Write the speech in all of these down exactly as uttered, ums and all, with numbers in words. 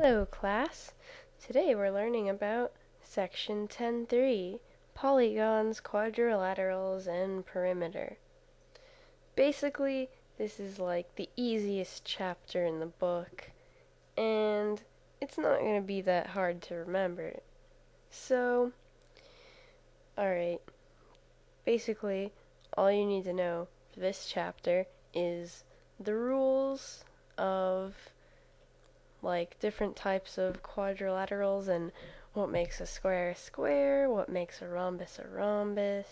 Hello class, today we're learning about section ten three, polygons, quadrilaterals, and perimeter. Basically, this is like the easiest chapter in the book, and it's not going to be that hard to remember. So, alright, basically all you need to know for this chapter is the rules of like different types of quadrilaterals and what makes a square a square, what makes a rhombus a rhombus.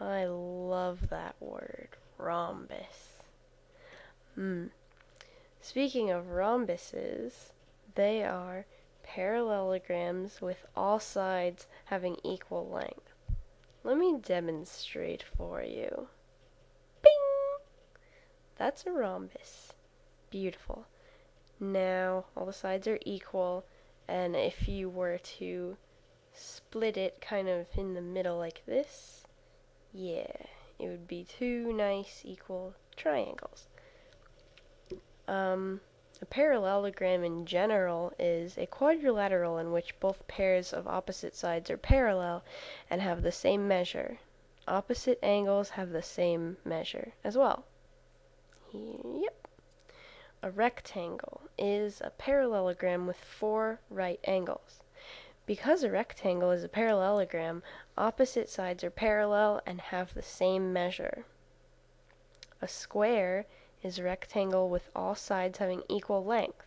I love that word, rhombus. Mm. Speaking of rhombuses, they are parallelograms with all sides having equal length. Let me demonstrate for you. Bing! That's a rhombus. Beautiful. Now all the sides are equal, and if you were to split it kind of in the middle like this, yeah, it would be two nice equal triangles. Um, a parallelogram in general is a quadrilateral in which both pairs of opposite sides are parallel and have the same measure. Opposite angles have the same measure as well. Yep. A rectangle is a parallelogram with four right angles. Because a rectangle is a parallelogram, opposite sides are parallel and have the same measure. A square is a rectangle with all sides having equal length.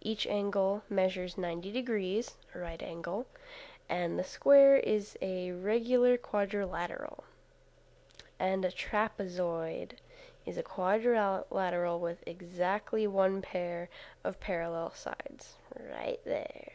Each angle measures ninety degrees, a right angle, and the square is a regular quadrilateral. And a trapezoid is a quadrilateral with exactly one pair of parallel sides. Right there.